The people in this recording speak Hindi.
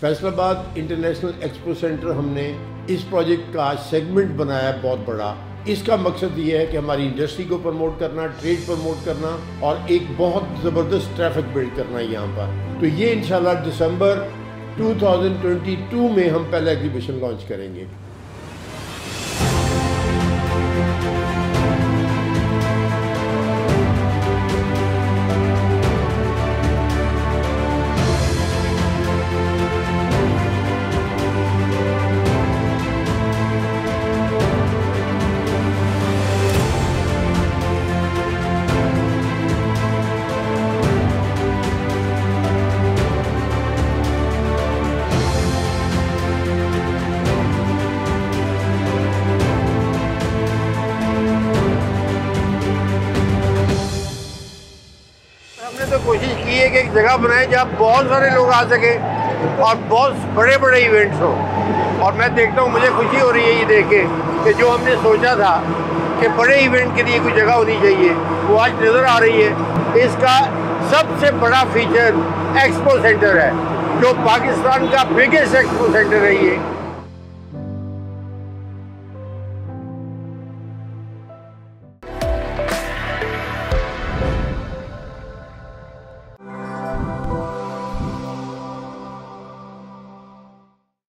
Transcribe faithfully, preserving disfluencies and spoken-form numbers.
फैसलाबाद इंटरनेशनल एक्सपो सेंटर हमने इस प्रोजेक्ट का सेगमेंट बनाया है बहुत बड़ा। इसका मकसद ये है कि हमारी इंडस्ट्री को प्रमोट करना, ट्रेड प्रमोट करना और एक बहुत ज़बरदस्त ट्रैफिक बिल्ड करना यहाँ पर। तो ये इंशाल्लाह दिसंबर दो हज़ार बाईस में हम पहला एग्जीबिशन लॉन्च करेंगे। तो कोशिश की है कि एक जगह बनाए जहाँ बहुत सारे लोग आ सके और बहुत बड़े बड़े इवेंट्स हो। और मैं देखता हूँ, मुझे खुशी हो रही है ये देख के कि जो हमने सोचा था कि बड़े इवेंट के लिए कोई जगह होनी चाहिए, वो आज नज़र आ रही है। इसका सबसे बड़ा फीचर एक्सपो सेंटर है, जो पाकिस्तान का बिगेस्ट एक्सपो सेंटर है ये।